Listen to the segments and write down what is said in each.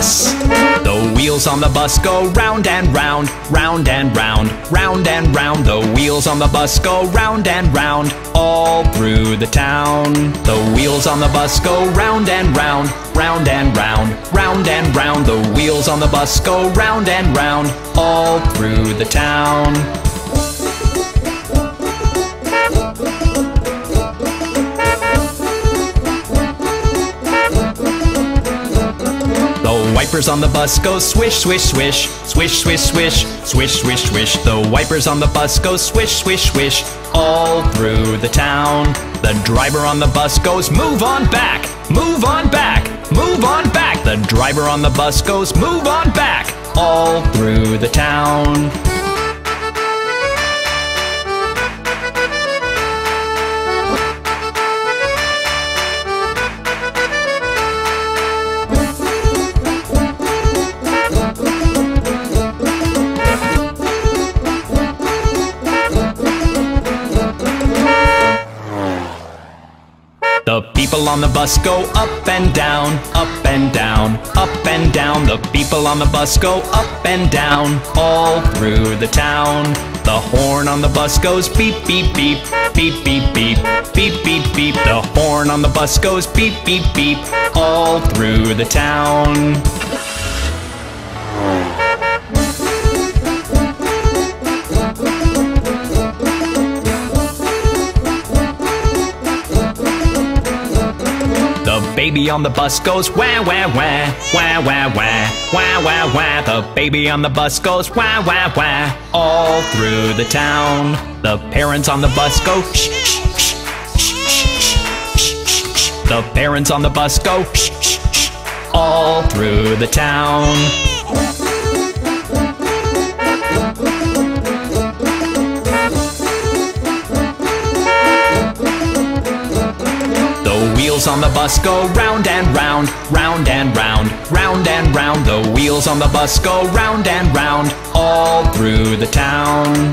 bus. The wheels on the bus go round and round, round and round, round and round. The wheels on the bus go round and round, all through the town. The wheels on the bus go round and round, round and round, round and round. The wheels on the bus go round and round, all through the town. The wipers on the bus go swish, swish, swish, swish, swish, swish, swish, swish, swish. The wipers on the bus go swish, swish, swish, all through the town. The driver on the bus goes move on back, move on back, move on back. The driver on the bus goes move on back, all through the town. The people on the bus go up and down, up and down, up and down. The people on the bus go up and down, all through the town. The horn on the bus goes beep, beep, beep, beep, beep, beep, beep, beep, beep. The horn on the bus goes beep, beep, beep, all through the town. The baby on the bus goes wah wah wah, wah wah wah, wah wah wah. The baby on the bus goes wah wah wah, all through the town. The parents on the bus go shh shh shh shh shh shh. The parents on the bus go shh shh shh, all through the town. The wheels on the bus go round and round, round and round, round and round. The wheels on the bus go round and round, all through the town.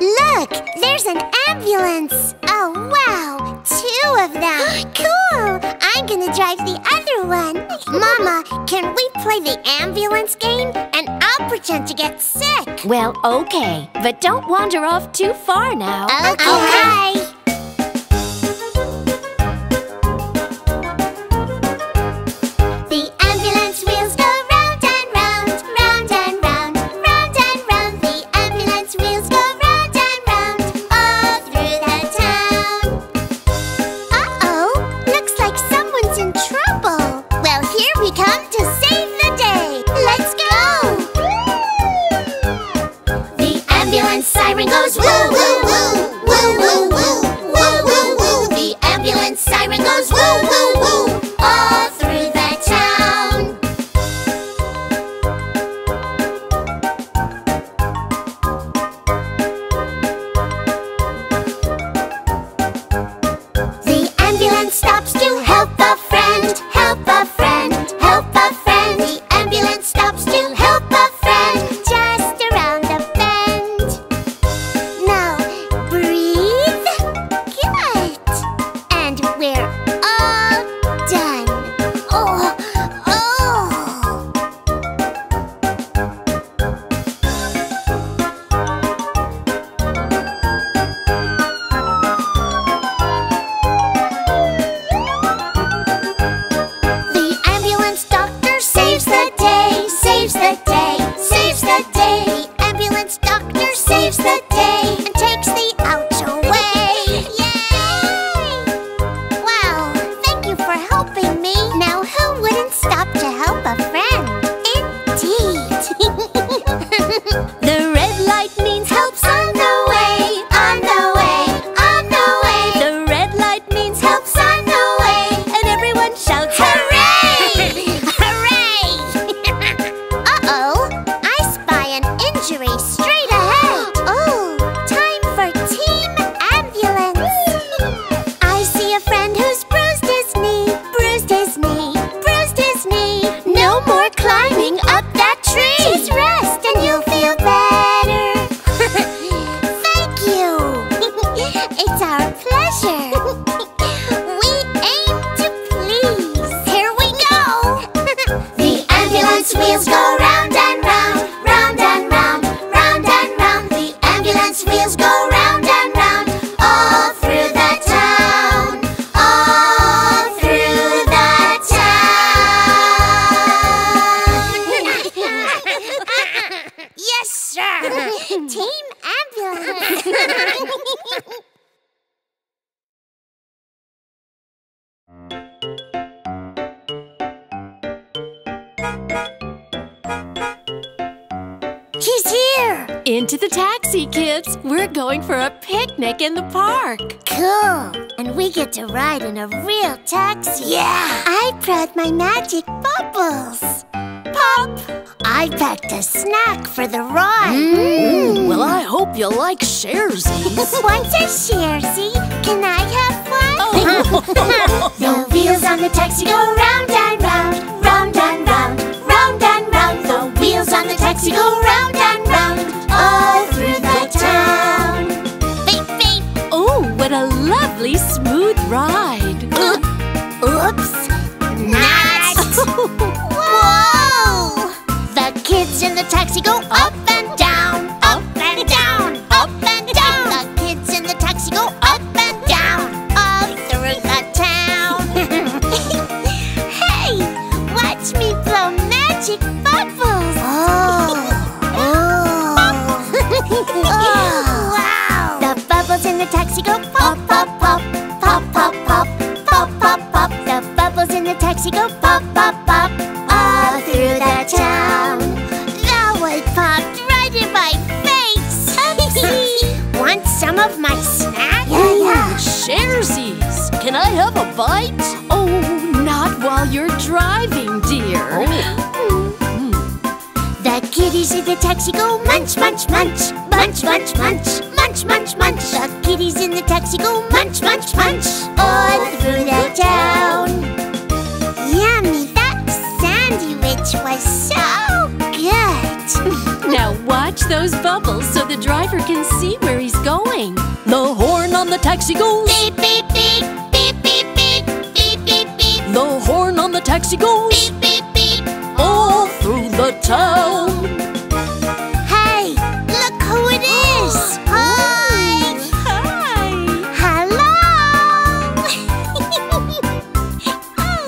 Look, there's an ambulance. Oh, wow, 2 of them. Cool, I'm gonna drive the other one. Mama, can we play the ambulance game? And I'll pretend to get sick. Well, okay, but don't wander off too far now. Okay. Straight ahead. Oh, time for wheels go round and round, round and round, round and round. The ambulance wheels go round and round, all through the town, all through the town. Yes, sir. Team ambulance. He's here! Into the taxi, kids! We're going for a picnic in the park! Cool! And we get to ride in a real taxi! Yeah! I brought my magic bubbles! Pop! I packed a snack for the ride! Well, I hope you like Sharesies! What's a Sharesie? Can I have one? Oh. The wheels on the taxi go round and round, round and round, round and round. The wheels on the taxi go round and round, all through the town. Beep, beep. Oh, what a lovely smooth ride. Oops. Not. Whoa. The kids in the taxi go up and down, up and down, up and down. The kids in the taxi go up and down, all through the town. Hey, watch me blow magic bubbles. Oh, wow. The bubbles in the taxi go pop, pop, pop, pop, pop, pop, pop, pop, pop. The bubbles in the taxi go pop, pop, pop, all through the town. That one popped right in my face. Want some of my snack? Yeah. Sharesies. Can I have a bite? Oh, not while you're driving, dear. The kitties in the taxi go munch, munch, munch, munch, munch, munch, munch, munch, munch. The kitties in the taxi go munch, munch, munch, all through the town. Yummy, that sandwich was so good. Now watch those bubbles so the driver can see where he's going. The horn on the taxi goes beep, beep, beep, beep, beep, beep, beep, beep, beep. The horn on the taxi goes beep, beep, beep, all through the town. Hey, look who it is! Hi! Hi! Hello!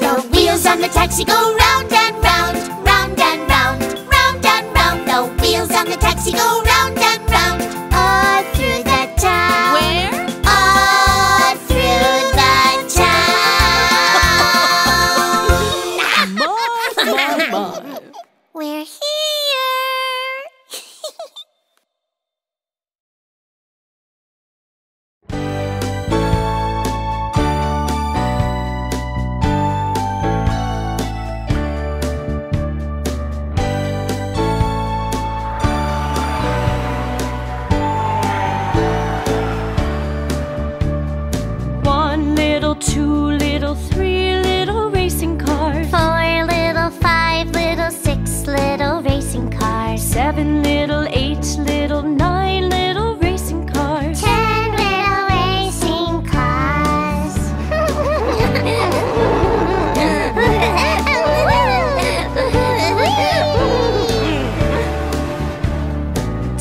The wheels on the taxi go round and round, round and round, round and round. The wheels on the taxi go round and round, all through the town. Where? All through the town. Mom. We're here! One little, two little, three little racing cars. Four little, five little, six little racing cars. Seven little, eight little, nine little racing cars. 10 little racing cars.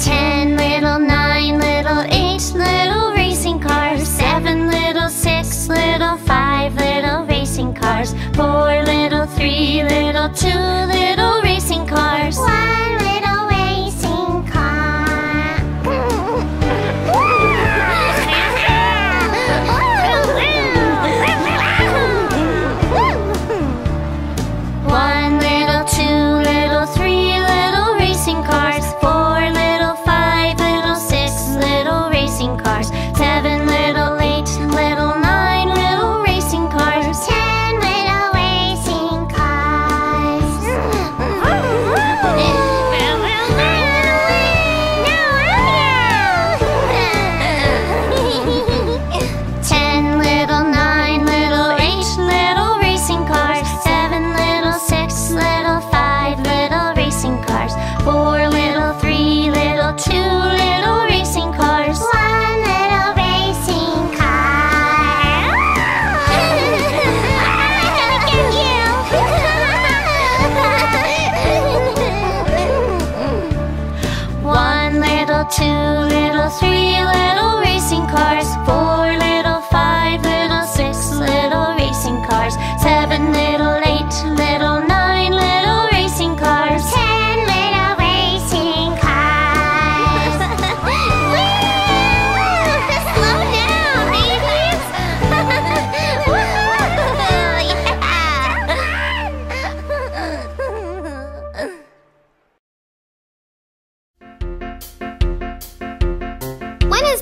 Ten little, nine little, eight little racing cars. Seven little, six little, five little racing cars. Four little, three little, two little racing cars. One little racing car. One little, two little, three little racing cars. Four little, five little, six little racing cars. Seven little, eight little, nine little racing cars. 10 little racing cars.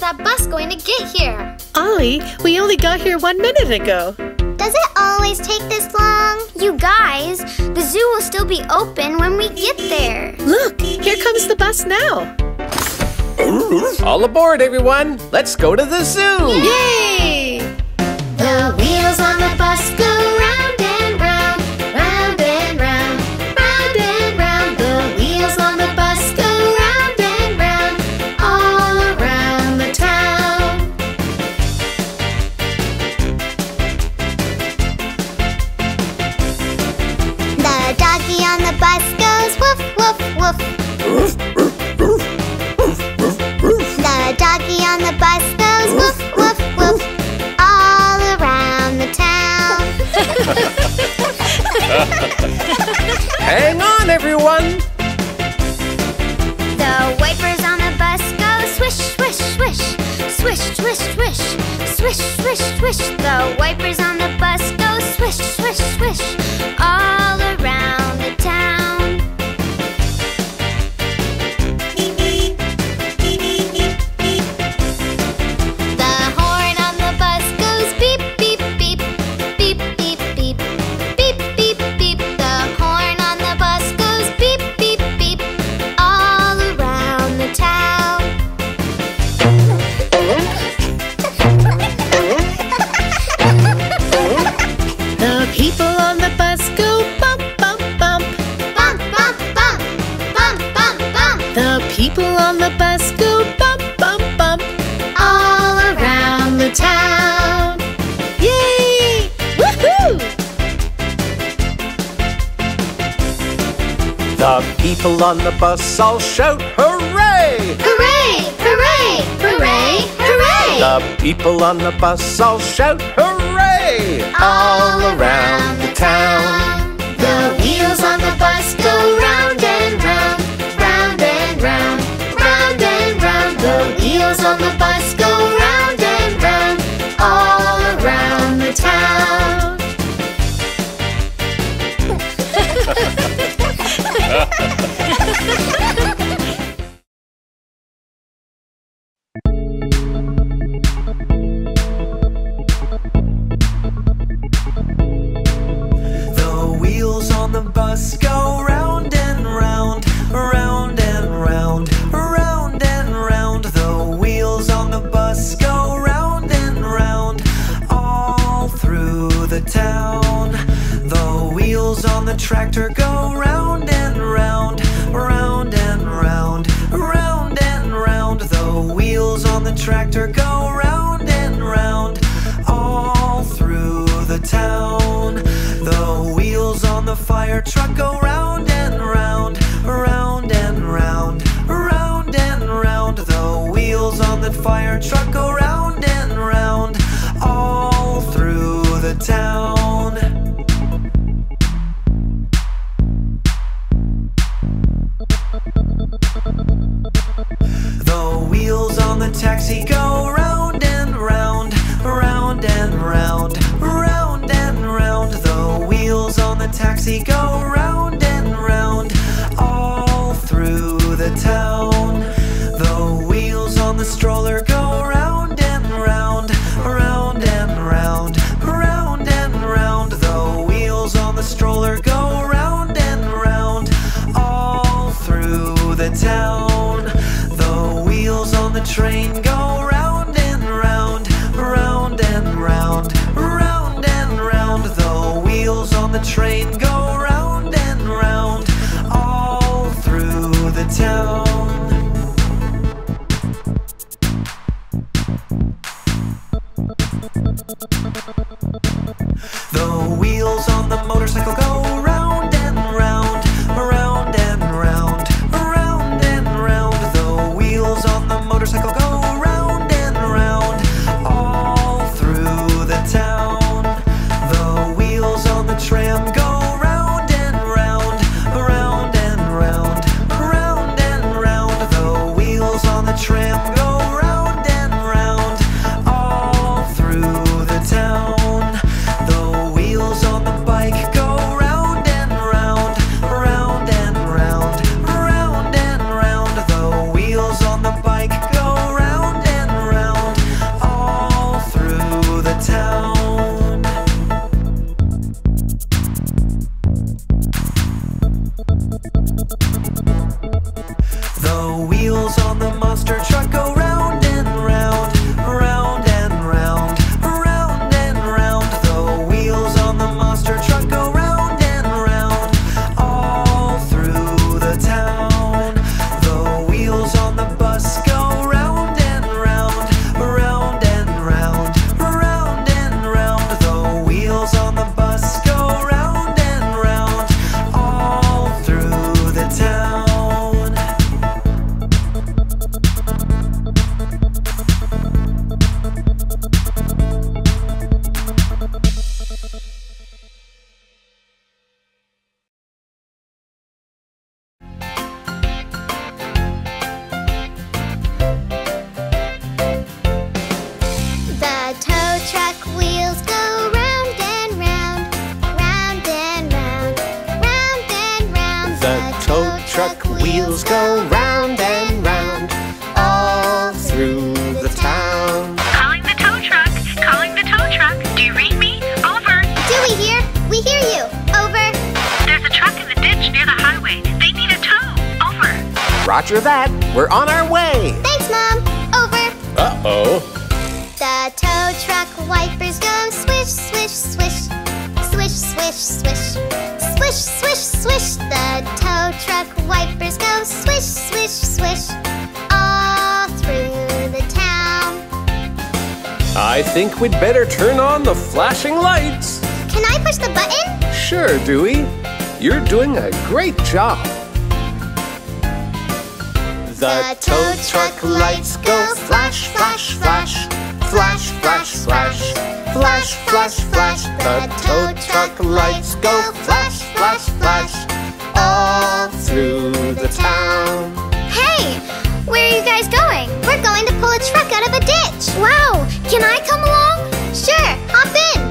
that bus going to get here? Ollie, we only got here 1 minute ago. Does it always take this long? You guys, the zoo will still be open when we get there. Look, here comes the bus now. All aboard, everyone. Let's go to the zoo. Yay! The wheels on the bus go round and round, round and round, round and round. The wheels on the bus go round and round, all around the town. The doggy on the bus goes woof, woof, woof. The doggy on the bus goes woof, woof, woof, all around the town. Hang on, everyone! The wipers on the bus go swish, swish, swish, swish, swish, swish, swish, swish, swish. The wipers on the bus go swish, swish, swish, all around the town. People on the bus go bump, bump, bump, all around the town. Yay! Woohoo! The people on the bus all shout hooray! Hooray! Hooray! Hooray! Hooray! The people on the bus all shout hooray! All around the town. The wheels on the bus go round and round. Round, round and round, the wheels on the bus go round and round, all around the town. The wheels on the bus go round and round, round and round, round and round. The wheels on the bus go round and round, all through the town. The wheels on the tractor go round and round, round and round, round and round. The wheels on the tractor go round and round, all through the town. The wheels on the fire truck go round and round, round and round, round and round. The wheels on the fire truck go round and round, all through the town. The wheels on the taxi go round and round, round and round, round and round. The wheels on the taxi go round and round, all through the town. The wheels on the stroller go round and round, round and round, round and round. The wheels on the stroller go round and round, all through the town. The wheels on the train go round and round, round and round, round and round. The wheels on the train go round. the tow truck wheels go round and round all through the town. Calling the tow truck, calling the tow truck. Do you read me? Over. Do we hear? We hear you. Over. There's a truck in the ditch near the highway. They need a tow. Over. Roger that. We're on our way. Thanks, Mom. Over. Uh-oh. The tow truck wipers go swish, swish, swish. Swish, swish, swish. Swish, swish, swish. The tow truck wipers go swish, swish, swish all through the town. I think we'd better turn on the flashing lights. Can I push the button? Sure, Dewey. You're doing a great job. The tow truck lights go flash, flash, flash. Flash, flash, flash. Flash, flash, flash. The tow truck lights go flash, flash, flash all through the town. Hey! Where are you guys going? We're going to pull a truck out of a ditch. Wow! Can I come along? Sure! Hop in!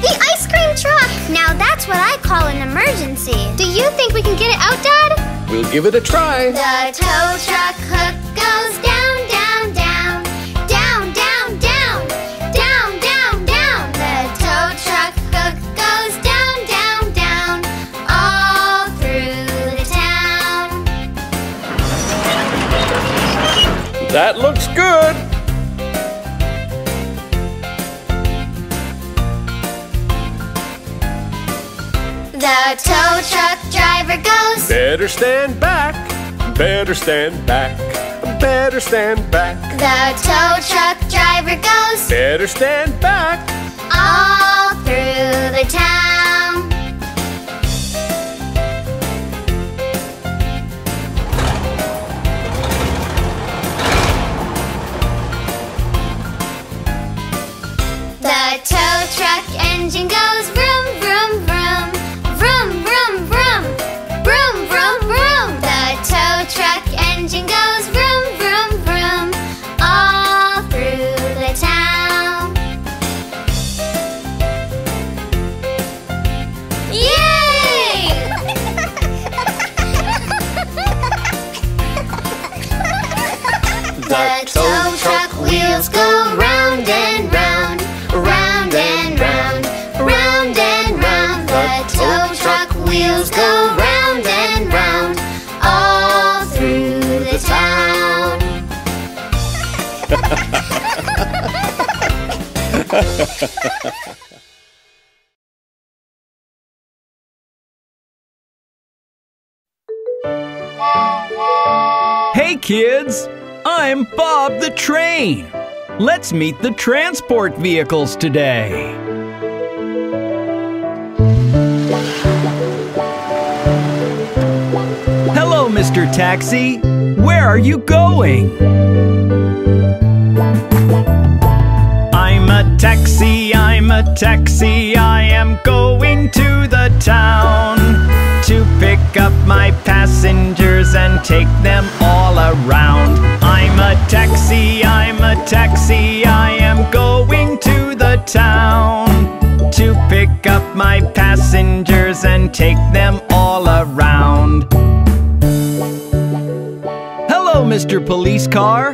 The ice cream truck! Now that's what I call an emergency. Do you think we can get it out, Dad? We'll give it a try. The tow truck hook goes down, down, down. Down, down, down. Down, down, down. The tow truck hook goes down, down, down. All through the town. That looks good. The tow truck driver goes. Better stand back. Better stand back. Better stand back. The tow truck driver goes. Better stand back. All through the town. The tow truck engine goes vroom, vroom, vroom. Vroom, vroom, vroom. Vroom, vroom, vroom. The tow truck engine goes vroom, vroom, vroom all through the town. Yay! The tow truck wheels go round and round, round and round, round and round. The tow wheels go round and round all through the town. Hey kids, I'm Bob the Train. Let's meet the transport vehicles today. Hello, Mr. Taxi. Where are you going? I'm a taxi, I'm a taxi. I am going to the town to pick up my passengers and take them all around. I'm a taxi, I'm a taxi. I am going to the town to pick up my passengers and take them all around. Hello, Mr. Police Car.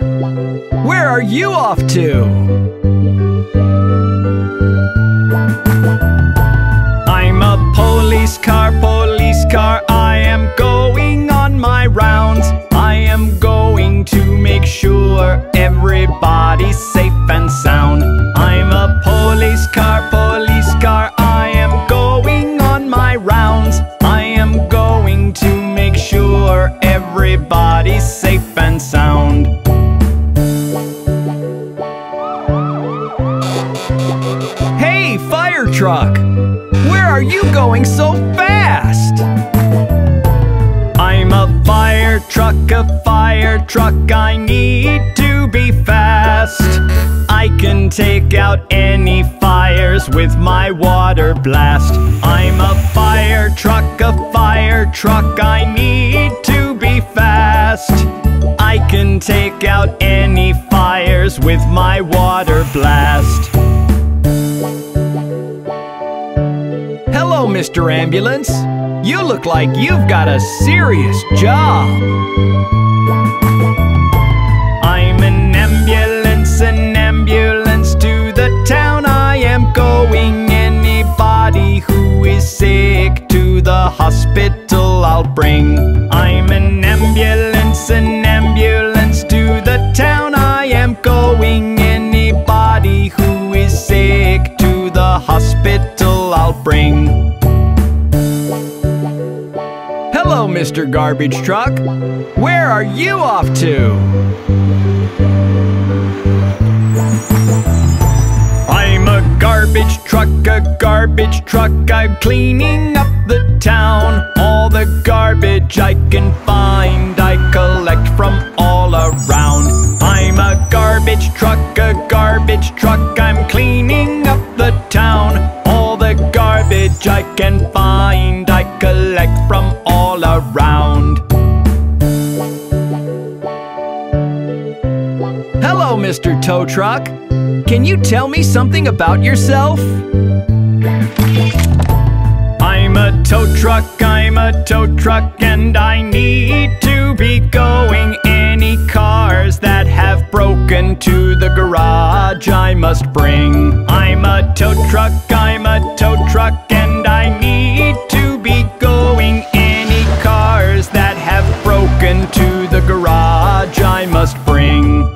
Where are you off to? I'm a police car, police car. I am going on my rounds. I am going to make sure everybody's safe and sound. I'm a police car, police car. I am going on my rounds. I am going to make sure everybody's safe and sound. Hey, fire truck! Where are you going so fast? I'm a fire truck, a fire truck. I need to be fast. I can take out any fires with my water blast. I'm a fire truck, I need to be fast. I can take out any fires with my water blast. Mr. Ambulance. You look like you've got a serious job. I'm an ambulance to the town I am going. Anybody who is sick to the hospital I'll bring. I'm an ambulance to the town I am going. Anybody who is sick to the hospital I'll bring. Hello, Mr. Garbage Truck. Where are you off to? I'm a garbage truck, I'm cleaning up the town. All the garbage I can find, I collect from all around. I'm a garbage truck, I'm cleaning up the town. All the garbage I can find, I collect from all around. Hello, Mr. Tow Truck. Can you tell me something about yourself? I'm a tow truck, and I need to be going. Any cars that have broken to the garage I must bring. I'm a tow truck, and I need to be going. Any cars that have broken to the garage I must bring.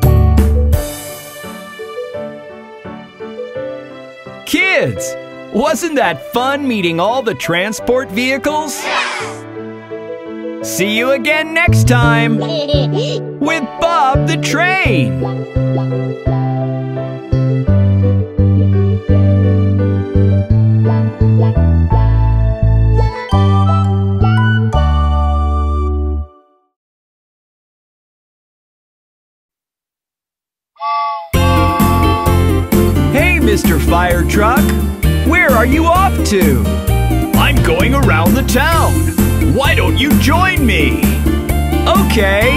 Kids! Wasn't that fun meeting all the transport vehicles? Yes! See you again next time with Bob the Train. Hey, Mr. Fire Truck. Where are you off to? I'm going around the town. Why don't you join me? Okay.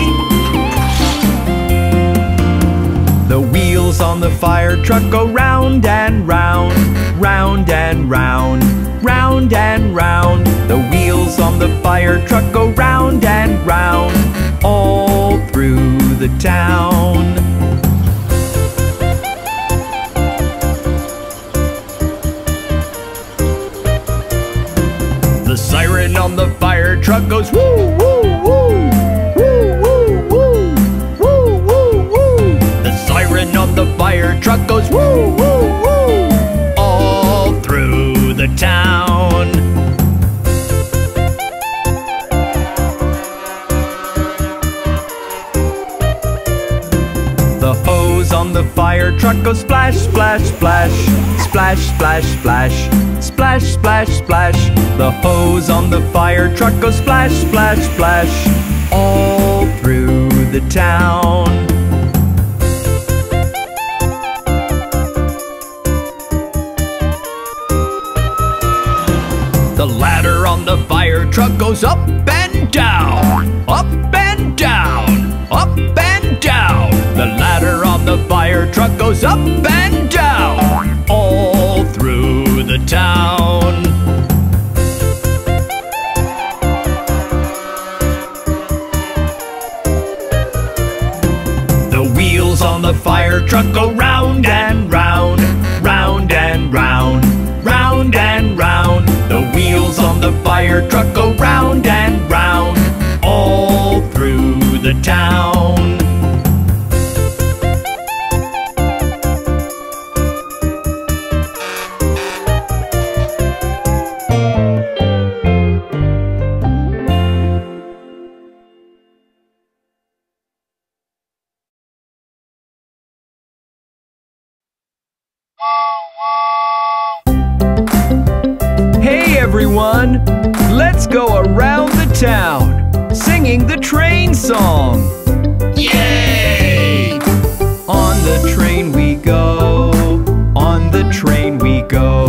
The wheels on the fire truck go round and round, round and round, round and round. The wheels on the fire truck go round and round, all through the town. The siren on the fire truck goes woo, woo, woo, woo, woo, woo, woo, woo, woo. The siren on the fire truck goes woo, woo, woo, all through the town. The hose on the fire truck goes splash, splash, splash, splash, splash, splash. Splash, splash, splash. The hose on the fire truck goes splash, splash, splash, all through the town. The ladder on the fire truck goes up and down, up and down, up and down. The ladder on the fire truck goes up and down, all through the town. The wheels on the fire truck go round and round, round and round, round and round. The wheels on the fire truck go round and round, all through the town. Let's go around the town singing the train song. Yay! On the train we go, on the train we go.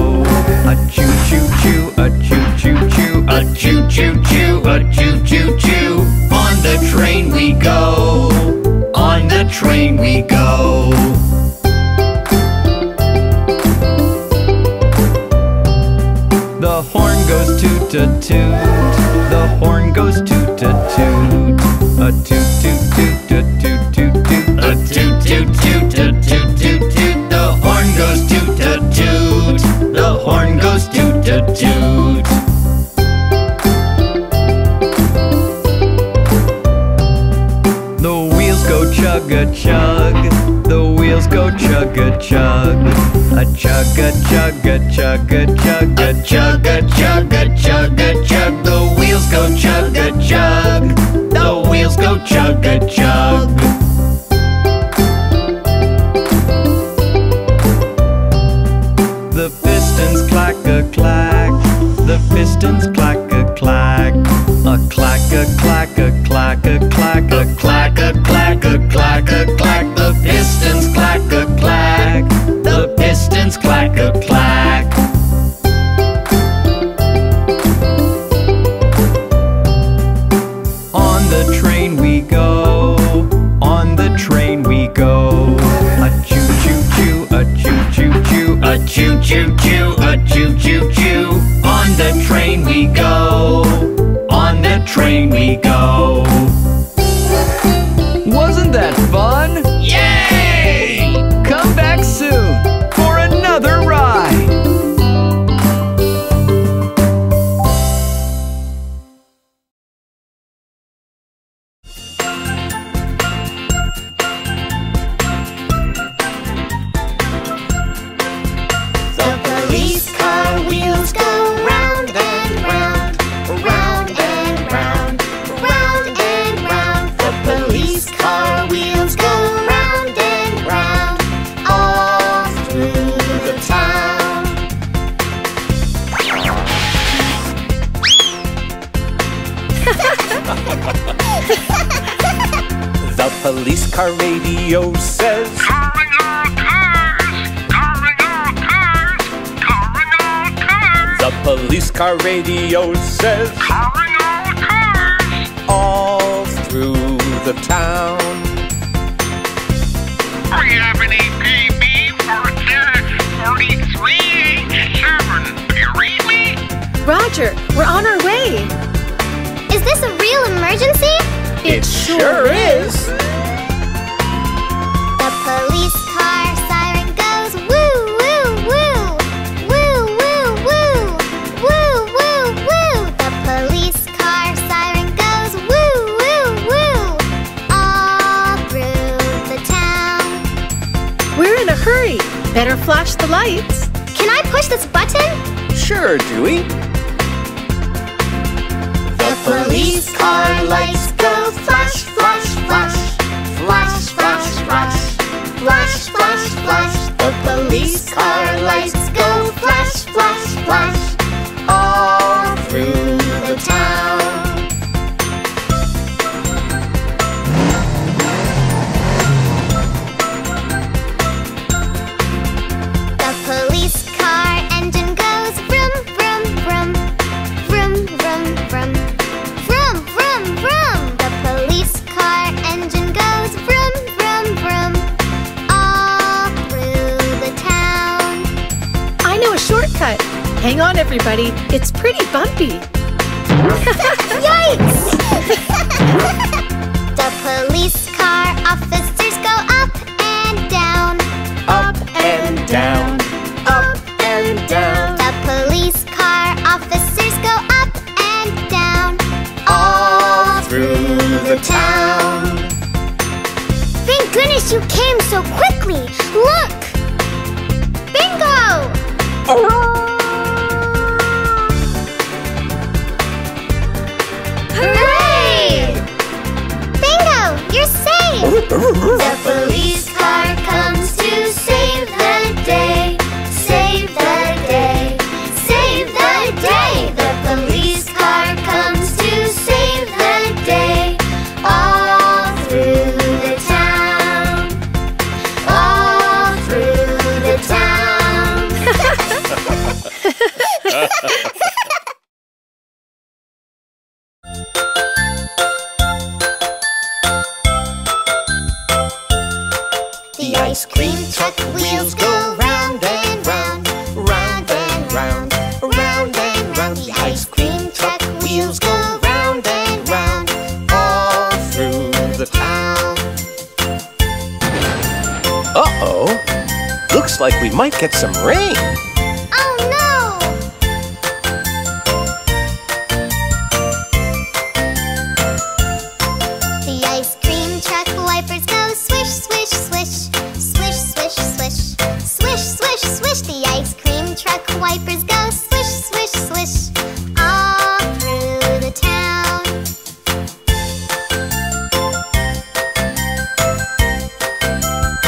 A choo choo choo, a choo choo choo, a choo choo choo, a choo choo choo. On the train we go, on the train we go. The horn goes toot toot. The horn goes toot toot toot. A toot toot toot toot toot toot toot. A toot toot toot toot toot toot toot. The horn goes toot toot toot. The horn goes toot toot toot. The wheels go chug a chug. The wheels go chug a chug. A chug a chug a chug a chug a chug a chug a chug a chug. The wheels go chug a chug. The wheels go chug a chug. The pistons clack a clack. The pistons clack a clack. A clack a clack a clack a clack a clack a clack a clack a clack. The pistons clack a clack. The pistons clack a clack. On the train we go. On the train we go. A choo choo choo, a choo choo choo, a choo choo choo, a choo choo choo. On the train we go. On the train we go. Wasn't that fun? Yay! Come back soon for another ride. The police car wheels go round and round, round. The police car radio says, "Calling all cars! Calling all cars! Calling all cars!" The police car radio says, "Calling all cars!" All through the town. 378PB 4387. Do you read me? Roger, we're on our way. Is this a real emergency? It sure is! The police car siren goes woo, woo, woo! Woo, woo, woo! Woo, woo, woo! The police car siren goes woo, woo, woo! All through the town. We're in a hurry! Better flash the lights! Can I push this button? Sure, Dewey! The police car lights go flash, flash, flash, flash, flash, flash, flash, flash, flash. The police car lights go flash, flash, flash, all through the town. The police car engine goes vroom, vroom, vroom, vroom, vroom, vroom, vroom, vroom, vroom. The police car engine goes vroom, vroom, vroom, all through the town. I know a shortcut. Hang on, everybody. It's pretty bumpy. Yikes! The police car officers go up and down, up and down, up and down. The police car officers go up and down, all through the town. Thank goodness you came so quickly. Look! Bingo! Hooray! Bingo, you're safe! The police car comes to save the day. Save the day. Save the day. The police car comes to save the day. All through the town. All through the town. The ice cream truck wheels go round and round, round and round, round and round. The ice cream wheels go round and round all through the town. Uh-oh, looks like we might get some rain. Oh no! The ice cream truck wipers go swish, swish, swish. Swish, swish, swish. Swish, swish, swish. The ice cream truck wipers go swish, swish, swish. All through the town.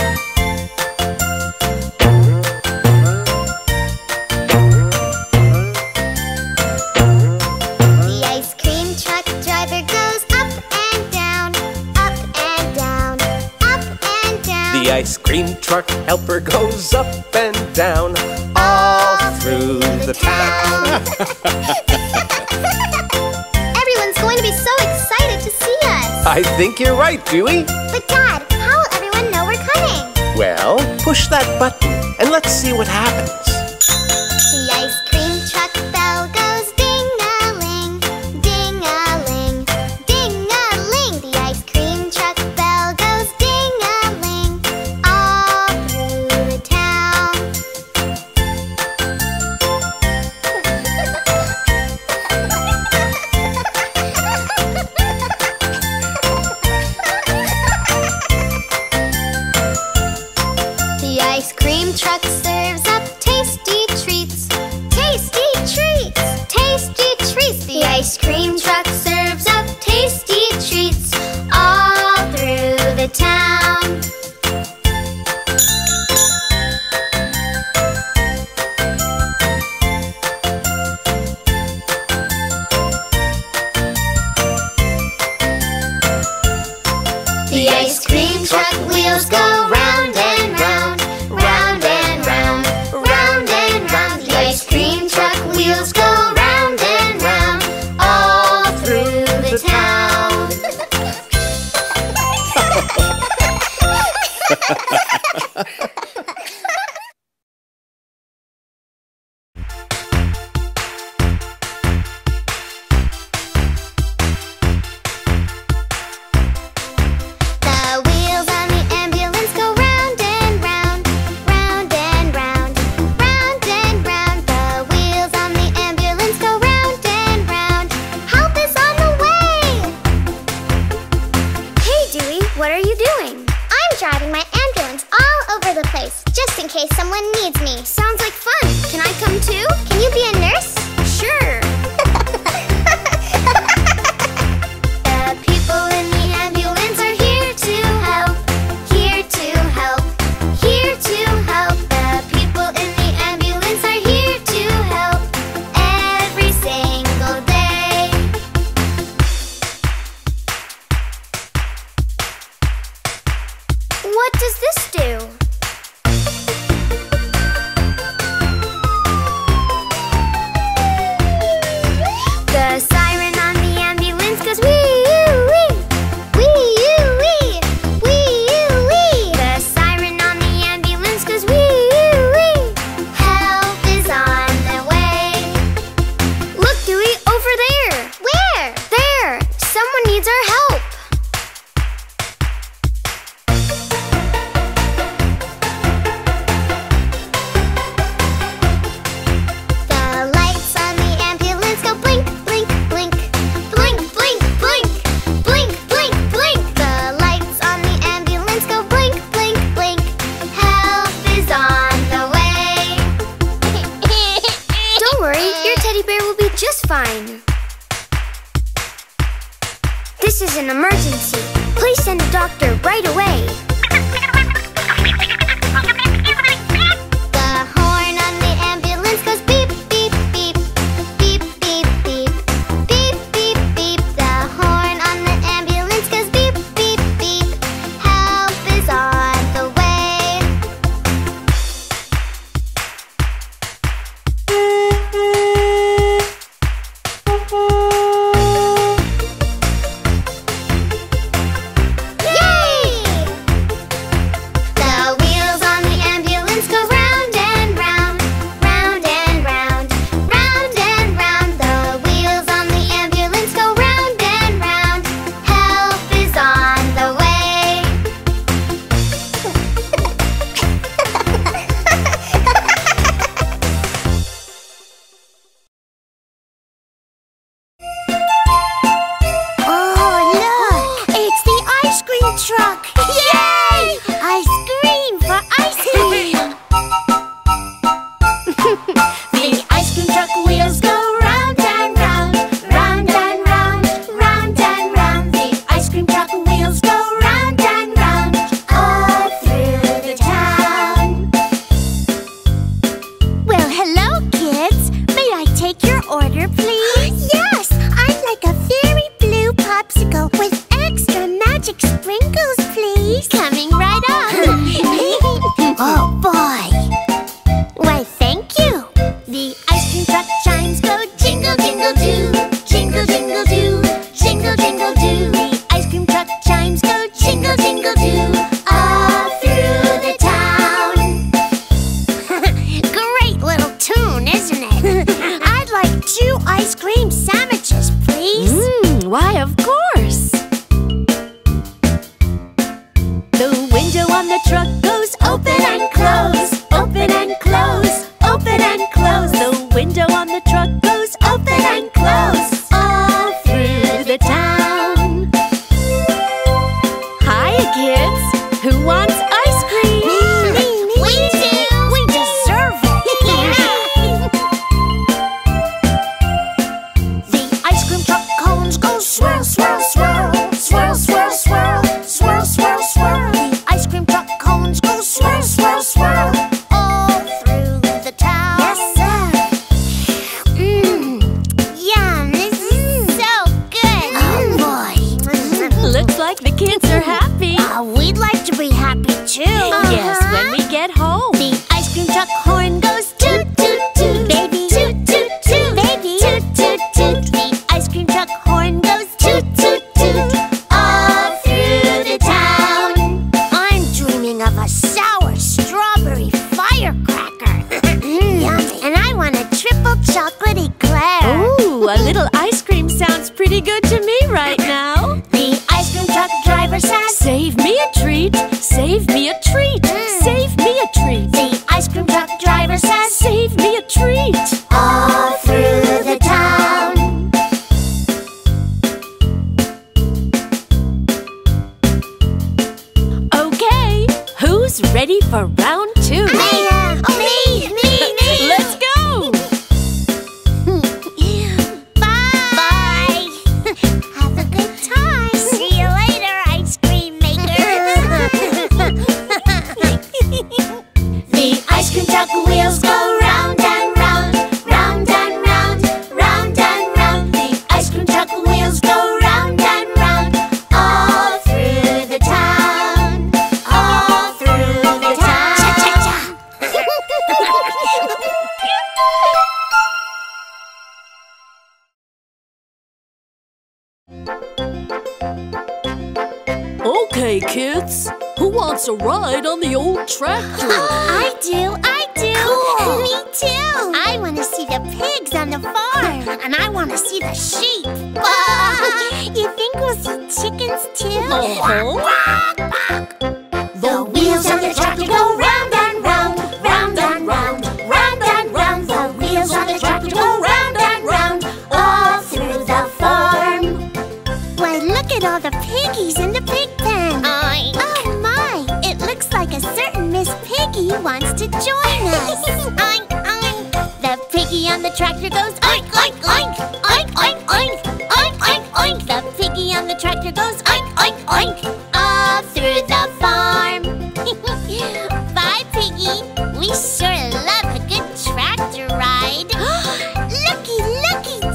The ice cream truck driver goes up and down, up and down, up and down. The ice cream truck helper goes up and down all through the town. Everyone's going to be so excited to see us. I think you're right, Dewey. But Dad, how will everyone know we're coming? Well, push that button and let's see what happens. The ice cream truck bell goes ding-a-ling, ding-a-ling, ding-a-ling. The ice cream truck bell goes ding-a-ling all through the town. The ice cream truck serves up tasty treats, tasty treats, tasty treats. The ice cream truck serves up tasty treats all through the town. The ice cream truck wheels go round and round, round and round, round and round. The ice cream truck wheels go round and round all through the town. The wheels on the ambulance go round and round, round and round, round and round. The wheels on the ambulance go round and round. Help is on the way! Hey Dewey, what are you doing? I'm driving my ambulance all over the place, just in case someone needs me. Sounds like fun. Can I come too? Can you be a nurse? Sure. The people in the ambulance are here to help, here to help. The people in the ambulance are here to help every single day. What does this do? The siren on the ambulance goes wee-oo-wee, wee-oo-wee, wee-oo-wee. The siren on the ambulance goes wee-oo-wee. Help is on the way. Look, Dewey, over there. Where? There. Someone needs our help. The lights on the ambulance go blink, blink, blink, blink, blink, blink, blink, blink, blink. The lights on the ambulance go blink, blink, blink. Help is on the way. Don't worry, your teddy bear will be just fine. This is an emergency. Please send a doctor right away. The horn on the ambulance goes beep, beep, beep, beep, beep, beep, beep, beep, beep. The horn on the ambulance goes beep, beep, beep. Help is on the way. Yay! window on the truck goes open and close all through the town. Hi, kids! Who wants ice cream? Me! We do! We deserve it! The ice cream truck cones go swirl, swirl, swirl, swirl, swirl, swirl, swirl, swirl, swirl. The ice cream truck cones go swirl, swirl, swirl. Kids are happy. We'd like to be happy too. Yes, when we get home. The ice cream truck horn goes toot toot toot, baby. Toot toot toot, baby. Toot toot toot. The ice cream truck horn goes toot toot toot all through the town. I'm dreaming of a sour strawberry firecracker. Yummy. And I want a triple chocolate eclair. Ooh, a little ice cream sounds pretty good to me right now. The ice cream truck driver says, save me a treat, save me a treat, save me a treat. The ice cream truck driver says, save me a treat all through the town. Okay, who's ready for round two? Me! Let's go! Wheels go round and round, round and round, round and round. The ice cream truck wheels go round and round all through the town, all through the town. Cha cha cha. Okay, kids, who wants a ride on the old tractor? I do. Cool. Me too. I want to see the pigs on the farm. And I want to see the sheep. You think we'll see chickens too? The wheels on the tractor go round and round, round and round, round and round. The wheels on the tractor go round and round all through the farm. Why, look at all the piggies in the pig pen. Oh my, it looks like a certain Miss Piggy wants to join us. Oink, oink. The piggy on the tractor goes oink, oink, oink, oink, oink, oink, oink, oink, oink. The piggy on the tractor goes oink, oink, oink all through the farm. Bye, Piggy. We sure love a good tractor ride. Looky,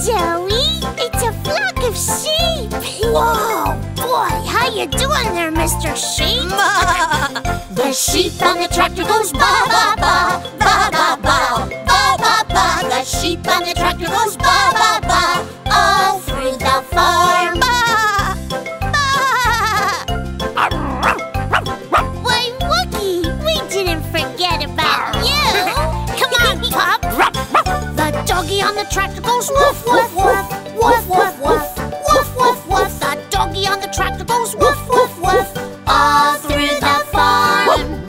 Joey. It's a flock of sheep. Whoa, boy, how you doing there, Mr. Sheep? The sheep on the tractor goes ba ba ba, ba ba ba, ba ba ba. The sheep on the tractor goes ba ba ba all through the farm. Ba ba. Why, Wookie, we didn't forget about you. Come on, Pop. The doggy on the tractor goes woof woof woof, woof woof woof, woof woof woof. The doggy on the tractor goes woof woof woof all through the farm.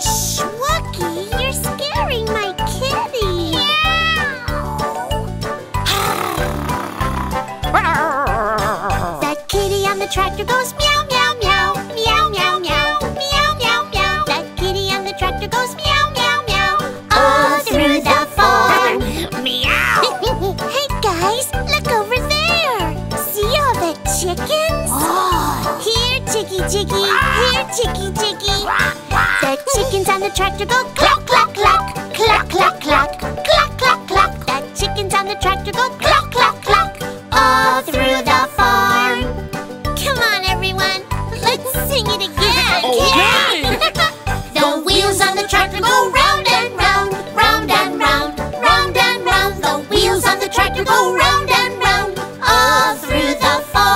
Shh, Wookie, you're scaring my kitty. Meow. The kitty on the tractor goes meow, meow, meow, meow, meow, meow, meow, meow, meow. The kitty on the tractor goes meow, meow, meow, all through the farm. Meow. Hey guys, look over there. See all the chickens? Oh. Here, Chicky, Chicky. Here, Chicky, Chicky. The chickens on the tractor go cluck, cluck, cluck, cluck, cluck, cluck, cluck, cluck, cluck. The chickens on the tractor go cluck, cluck, cluck, all through the farm. Come on, everyone, let's sing it again. Okay. The wheels on the tractor go round and round, round and round, round and round. The wheels on the tractor go round and round all through the farm.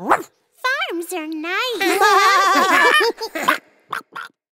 Farms are nice.